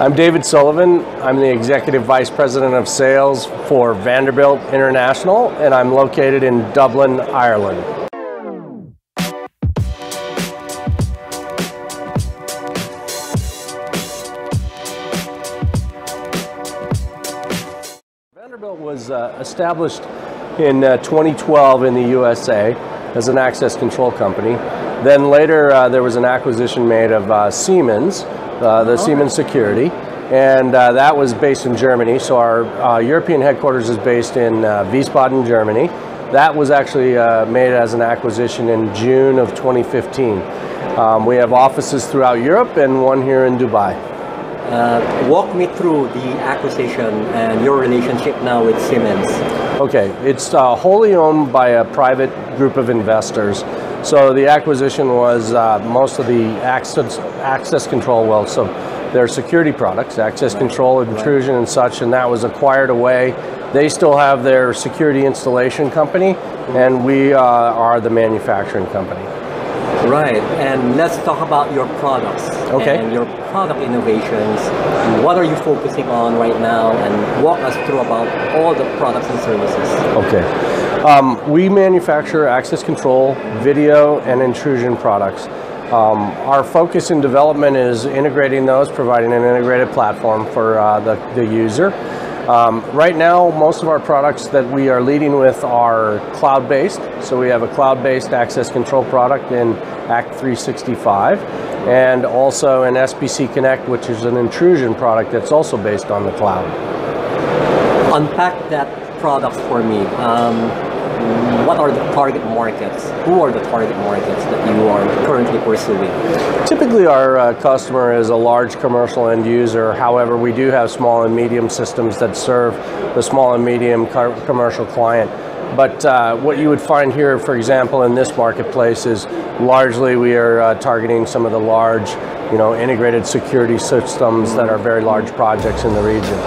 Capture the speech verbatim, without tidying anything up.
I'm David Sullivan. I'm the Executive Vice President of Sales for Vanderbilt International, and I'm located in Dublin, Ireland. Vanderbilt was uh, established in uh, twenty twelve in the U S A as an access control company. Then later uh, there was an acquisition made of uh, Siemens, Uh, the okay. Siemens Security, and uh, that was based in Germany. So our uh, European headquarters is based in uh, Wiesbaden, Germany. That was actually uh, made as an acquisition in June of twenty fifteen. Um, we have offices throughout Europe and one here in Dubai. Uh, walk me through the acquisition and your relationship now with Siemens. Okay, it's uh, wholly owned by a private group of investors. So the acquisition was uh, most of the access, access control, well, so their security products, access right. control, intrusion right. and such, and that was acquired away. They still have their security installation company, mm-hmm. and we uh, are the manufacturing company. Right, and let's talk about your products okay. and your product innovations. What are you focusing on right now, and walk us through about all the products and services. Okay, um, we manufacture access control, video, and intrusion products. Um, our focus in development is integrating those, providing an integrated platform for uh, the, the user. Um, right now, most of our products that we are leading with are cloud-based. So we have a cloud-based access control product in Act three sixty-five, and also an S P C Connect, which is an intrusion product that's also based on the cloud. Unpack that product for me. Um, What are the target markets? Who are the target markets that you are currently pursuing? Typically our uh, customer is a large commercial end user. However, we do have small and medium systems that serve the small and medium commercial client. But uh, what you would find here, for example, in this marketplace is largely we are uh, targeting some of the large, you know, integrated security systems mm-hmm. that are very large projects in the region.